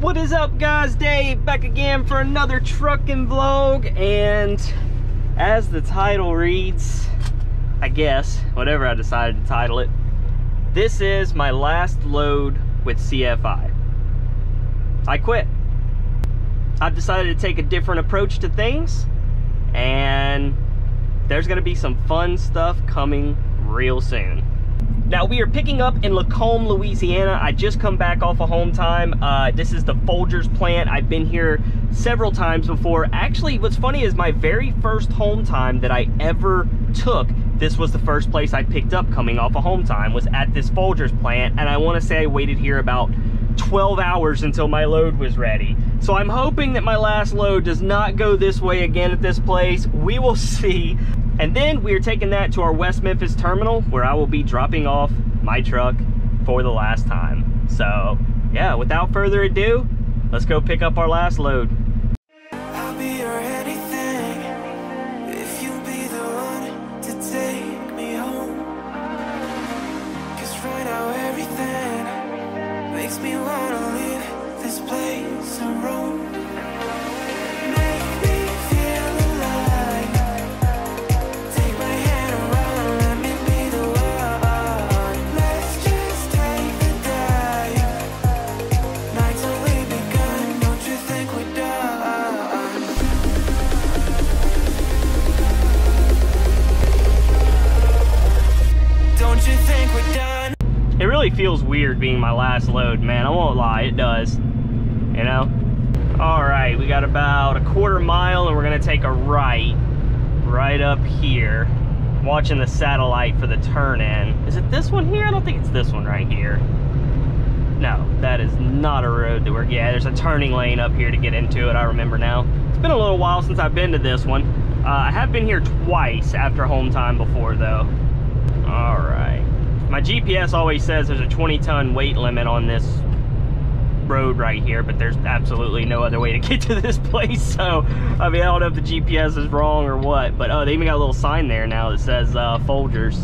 What is up, guys? Dave back again for another trucking vlog, and as the title reads, I guess, whatever I decided to title it, this is my last load with CFI. I quit. I've decided to take a different approach to things, and there's gonna be some fun stuff coming real soon. Now, we are picking up in Lacombe, Louisiana. I just come back off of home time. This is the Folgers plant. I've been here several times before. Actually, what's funny is my very first home time that I ever took, this was the first place I picked up coming off of home time, was at this Folgers plant. And I want to say I waited here about 12 hours until my load was ready. So I'm hoping that my last load does not go this way again at this place. We will see. And then we are taking that to our West Memphis terminal, where I will be dropping off my truck for the last time. So yeah, without further ado, let's go pick up our last load. I'll be your anything if you be the one to take me home. 'Cause right now everything makes me wanna leave this place and roam. It really feels weird being my last load, man. I won't lie, it does, you know? All right, we got about a quarter mile and we're gonna take a right up here, watching the satellite for the turn in. Is it this one here? I don't think it's this one right here. No, that is not a road that we're, yeah, there's a turning lane up here to get into it, I remember now. It's been a little while since I've been to this one. I have been here twice after home time before though. All right. My GPS always says there's a 20-ton weight limit on this road right here, but there's absolutely no other way to get to this place. So, I mean, I don't know if the GPS is wrong or what, but oh, they even got a little sign there now that says Folgers.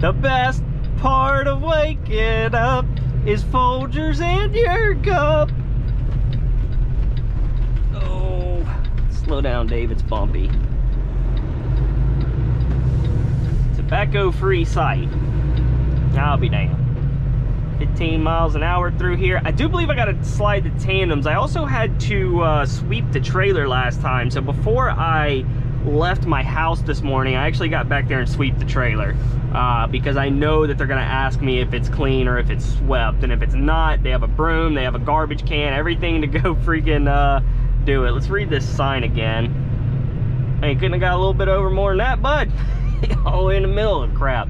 The best part of waking up is Folgers and your cup. Oh, slow down, Dave, it's bumpy. Tobacco-free site. I'll be damned. 15 miles an hour through here. I do believe I gotta slide the tandems. I also had to sweep the trailer last time, so before I left my house this morning, I actually got back there and sweeped the trailer because I know that they're gonna ask me if it's clean or if it's swept, and if it's not, they have a broom, they have a garbage can, everything to go freaking do it. Let's read this sign again. Hey, couldn't have got a little bit over more than that, bud. Oh, in the middle of crap.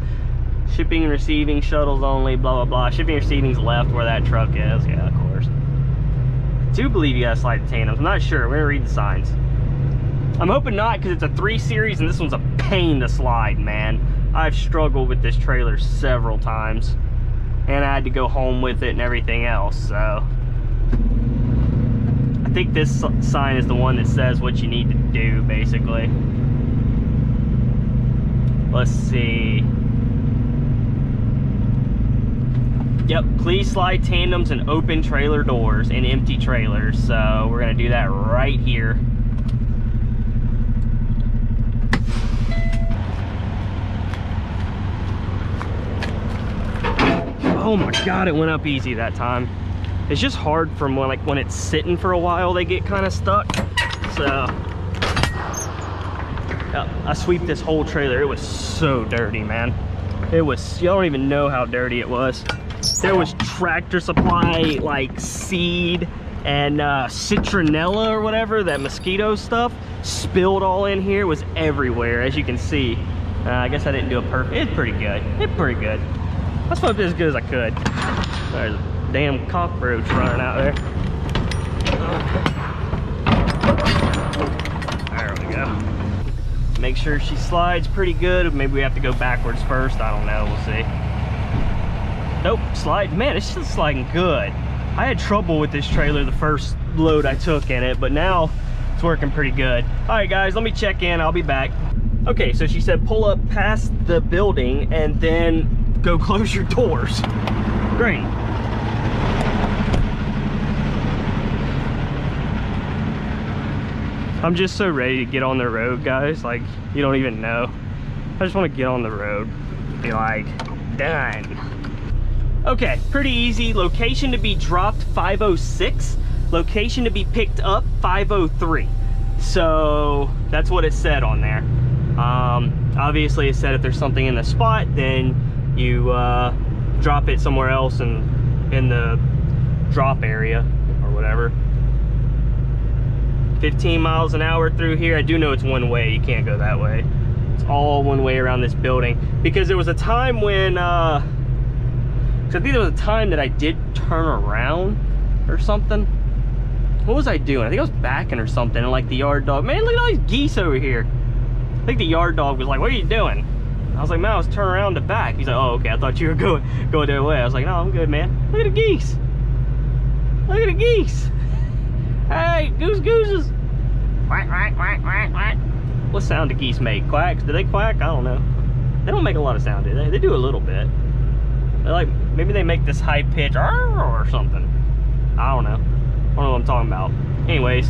Shipping and receiving, shuttles only, blah, blah, blah. Shipping and receiving's left where that truck is. Yeah, of course. I do believe you gotta slide the tandems. I'm not sure. We're gonna read the signs. I'm hoping not, because it's a 3 Series and this one's a pain to slide, man. I've struggled with this trailer several times. And I had to go home with it and everything else, so. I think this sign is the one that says what you need to do, basically. Let's see. Yep, please slide tandems and open trailer doors and empty trailers. So we're gonna do that right here. Oh my God, it went up easy that time. It's just hard from when, like, when it's sitting for a while, they get kind of stuck. So, yep, I sweep this whole trailer. It was so dirty, man. It was, y'all don't even know how dirty it was. There was Tractor Supply, like, seed and citronella or whatever, that mosquito stuff, spilled all in here. It was everywhere, as you can see. I guess I didn't do a perfect, it's pretty good. It's pretty good. I swept it as good as I could. There's a damn cockroach running out there. There we go. Make sure she slides pretty good. Maybe we have to go backwards first. I don't know, we'll see. Nope, slide, man, it's still sliding good. I had trouble with this trailer the first load I took in it, but now it's working pretty good. All right, guys, let me check in, I'll be back. Okay, so she said pull up past the building and then go close your doors. Great. I'm just so ready to get on the road, guys. Like, you don't even know. I just want to get on the road, be like, done. Okay, pretty easy. Location to be dropped 506, location to be picked up 503. So that's what it said on there. Obviously it said if there's something in the spot, then you drop it somewhere else in the drop area or whatever. 15 miles an hour through here. I do know it's one way, you can't go that way. It's all one way around this building, because there was a time when I think there was a time that I did turn around or something. What was I doing? I think I was backing or something, and like the yard dog, man, look at all these geese over here. I think the yard dog was like, what are you doing? I was like, man, I was turning around to back. He's like, oh, okay, I thought you were going the other way. I was like, no, I'm good, man. Look at the geese. Look at the geese. Hey, goose gooses. Quack, quack, quack, quack, quack. What sound do geese make? Quacks? Do they quack? I don't know. They don't make a lot of sound, do they? They do a little bit. They're like, maybe they make this high pitch or something. I don't know. I don't know what I'm talking about. Anyways,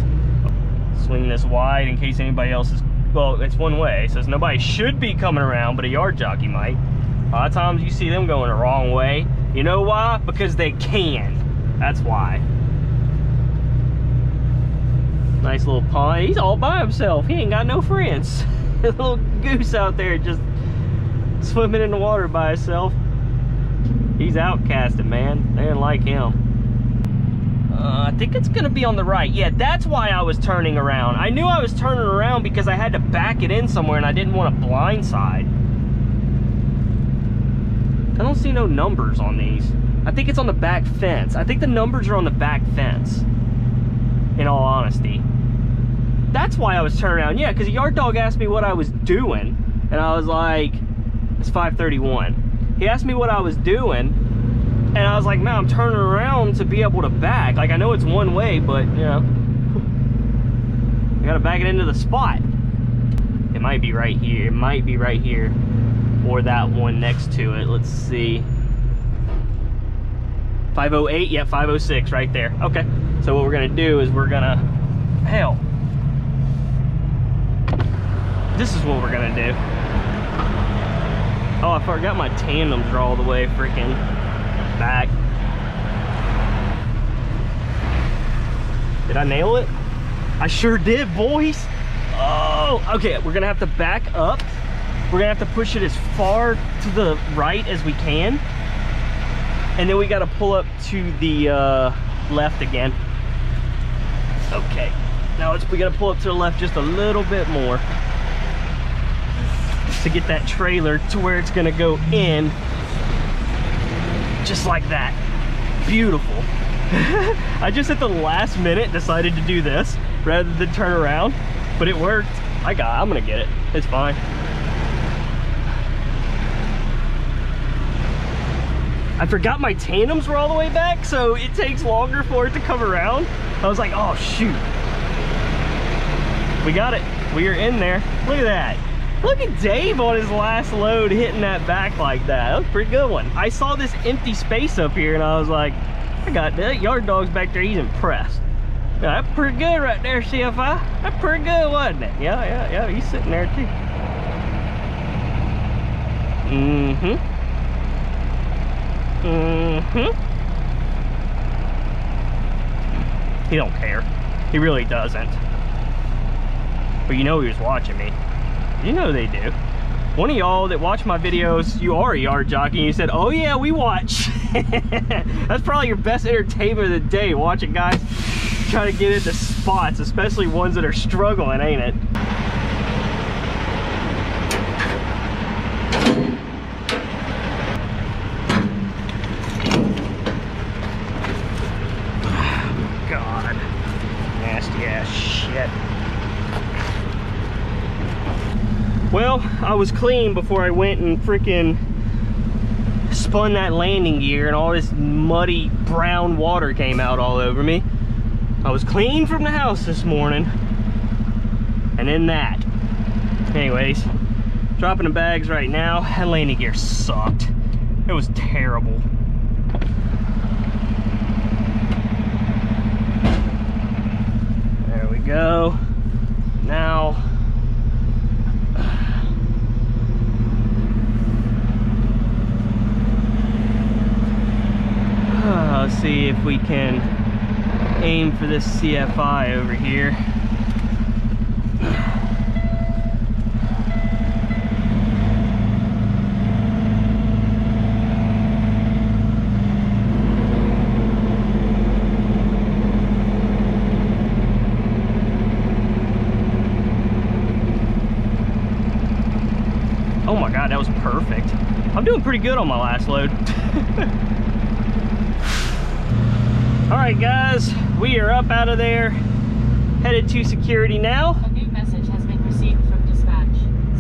swing this wide in case anybody else is, well, it's one way, so nobody should be coming around, but a yard jockey might. A lot of times you see them going the wrong way. You know why? Because they can. That's why. Nice little pond. He's all by himself. He ain't got no friends. A little goose out there just swimming in the water by himself. He's outcasted, man. They didn't like him. I think it's gonna be on the right. Yeah, that's why I was turning around. I knew I was turning around because I had to back it in somewhere and I didn't want to blindside. I don't see no numbers on these. I think it's on the back fence. I think the numbers are on the back fence, in all honesty. That's why I was turning around. Yeah, because a yard dog asked me what I was doing, and I was like, it's 531. He asked me what I was doing, and I was like, man, I'm turning around to be able to back. Like, I know it's one way, but, you know, I gotta back it into the spot. It might be right here. It might be right here, or that one next to it. Let's see. 508, yeah, 506 right there. Okay, so what we're gonna do is we're gonna, hell, this is what we're gonna do. Oh, I forgot my tandems are all the way freaking back. Did I nail it? I sure did, boys. Oh, okay, we're gonna have to back up. We're gonna have to push it as far to the right as we can. And then we gotta pull up to the left again. Okay, now we gotta pull up to the left just a little bit more to get that trailer to where it's gonna go in, just like that. Beautiful. I just at the last minute decided to do this rather than turn around, but it worked. I'm gonna get it. It's fine. I forgot my tandems were all the way back, so it takes longer for it to come around. I was like, oh shoot. We got it. We are in there. Look at that. Look at Dave on his last load hitting that back like that. That was a pretty good one. I saw this empty space up here and I was like, I got that. Yard dog's back there, he's impressed. Yeah, that's pretty good right there, CFI. That's pretty good, wasn't it? Yeah, yeah, yeah, he's sitting there too. Mm-hmm. Mm-hmm. He don't care. He really doesn't. But you know he was watching me. You know they do. One of y'all that watch my videos, you are a yard jockey, and you said, oh yeah, we watch. That's probably your best entertainment of the day, watching guys try to get into spots, especially ones that are struggling, ain't it? God, nasty ass shit. Well, I was clean before I went and freaking spun that landing gear and all this muddy brown water came out all over me. I was clean from the house this morning. And then that. Anyways, dropping the bags right now. That landing gear sucked. It was terrible. There we go. now. Let's see if we can aim for this CFI over here. Oh my God, that was perfect. I'm doing pretty good on my last load. All right, guys, we are up out of there, headed to security now. A new message has been received from dispatch.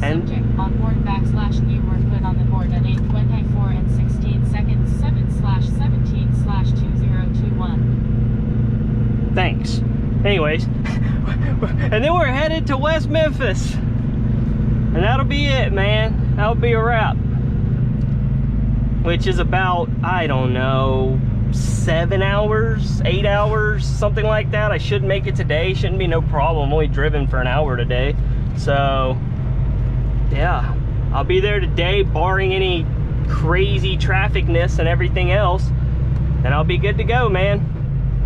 Subject onboard /new were put on the board at 8:24:16, 7/17/2021. Thanks. Anyways, and then we're headed to West Memphis. And that'll be it, man. That'll be a wrap. Which is about, I don't know, 7 hours, 8 hours, something like that. I should make it today. Shouldn't be no problem. Only driven for an hour today. So, yeah. I'll be there today, barring any crazy trafficness and everything else. And I'll be good to go, man.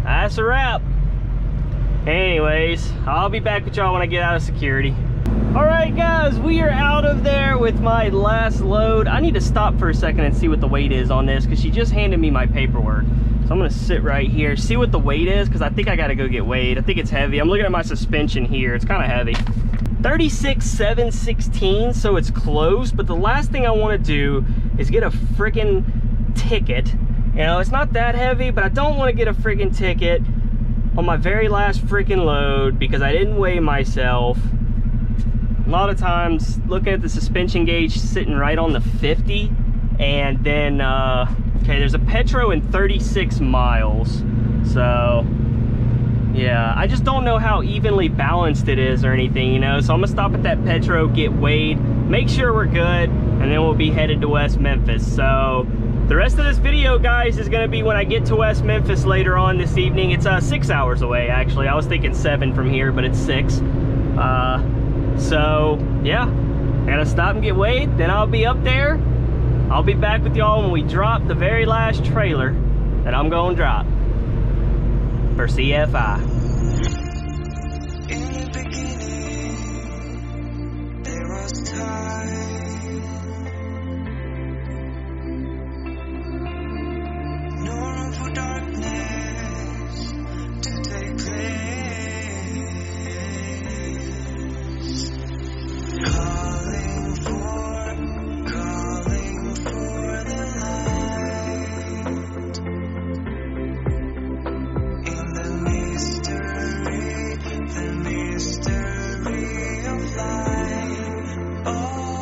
That's a wrap. Anyways, I'll be back with y'all when I get out of security. Alright guys, we are out of there with my last load. I need to stop for a second and see what the weight is on this because she just handed me my paperwork. So I'm going to sit right here, see what the weight is, because I think I got to go get weighed. I think it's heavy. I'm looking at my suspension here. It's kind of heavy. 36,716, so it's close, but the last thing I want to do is get a freaking ticket. You know, it's not that heavy, but I don't want to get a freaking ticket on my very last freaking load because I didn't weigh myself. A lot of times, looking at the suspension gauge sitting right on the 50, and then, okay, there's a Petro in 36 miles. So, yeah, I just don't know how evenly balanced it is or anything, you know? So I'm gonna stop at that Petro, get weighed, make sure we're good, and then we'll be headed to West Memphis. So, the rest of this video, guys, is gonna be when I get to West Memphis later on this evening. It's 6 hours away, actually. I was thinking 7 from here, but it's 6. So, yeah, I gotta stop and get weighed, then I'll be up there. I'll be back with y'all when we drop the very last trailer that I'm gonna drop for CFI. In the beginning, there was time, no room for darkness to take place. The mystery of life. Oh.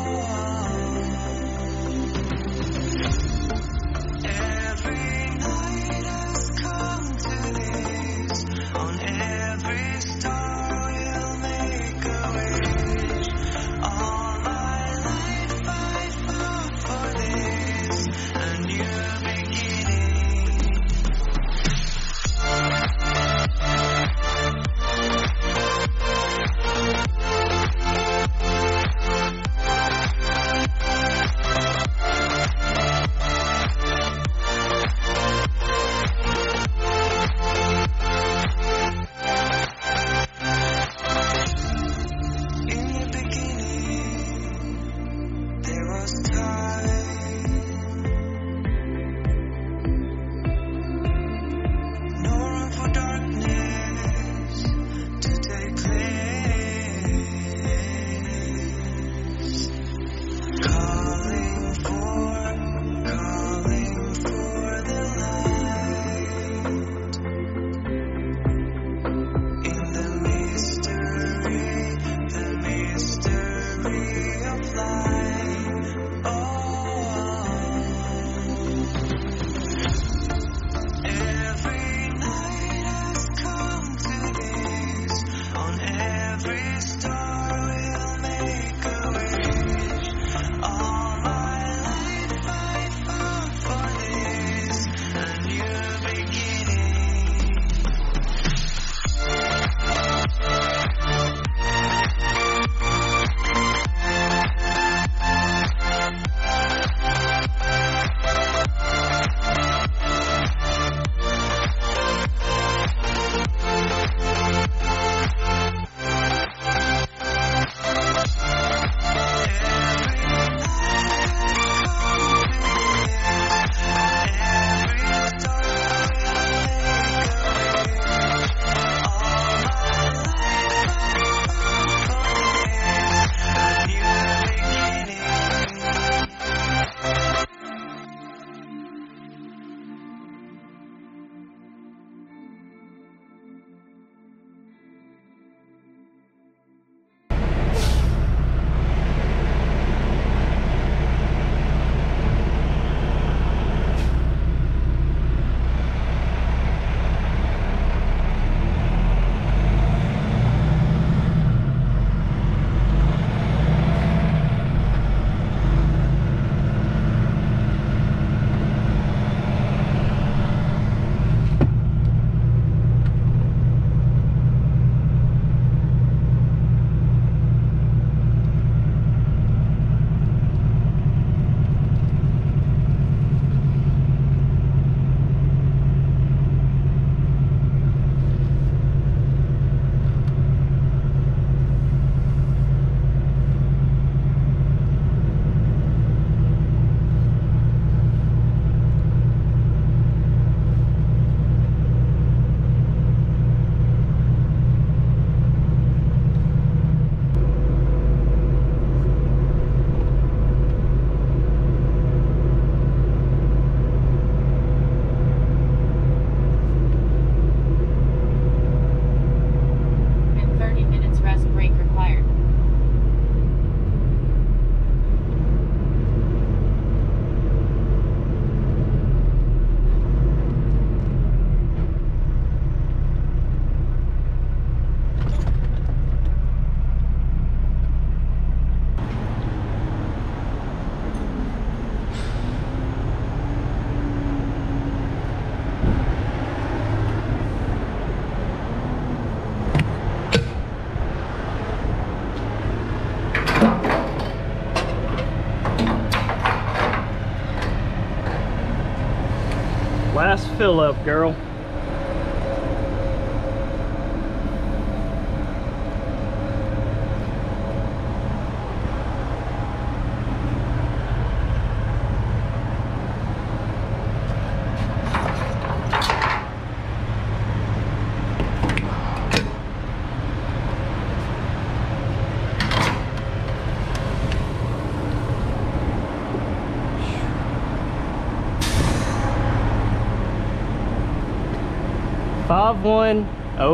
Fill up, girl.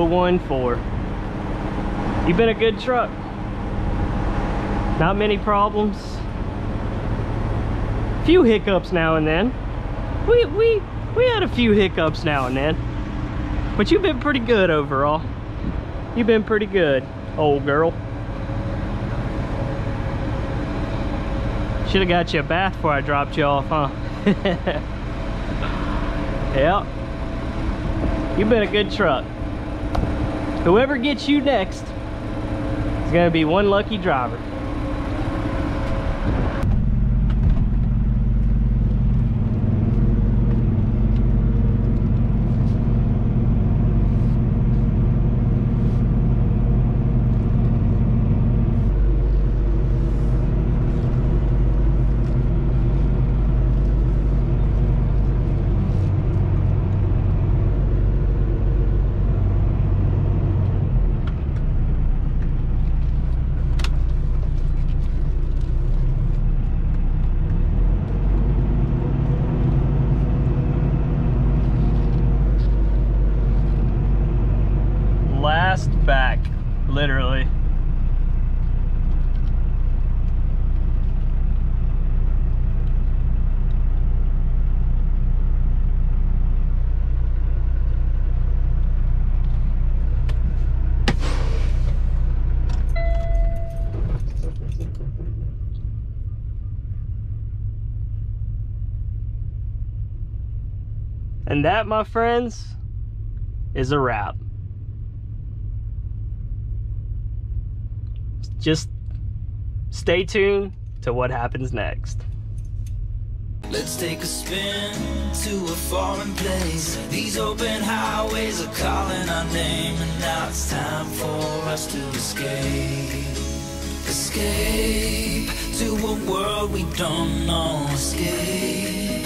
One 014. You've been a good truck. Not many problems. Few hiccups now and then. We had a few hiccups now and then. But you've been pretty good overall. You've been pretty good, old girl. Should have got you a bath before I dropped you off, huh? Yep. You've been a good truck. Whoever gets you next is going to be one lucky driver. Back, literally. And that, my friends, is a wrap. Just stay tuned to what happens next. Let's take a spin to a foreign place. These open highways are calling our name, and now it's time for us to escape. Escape to a world we don't know. Escape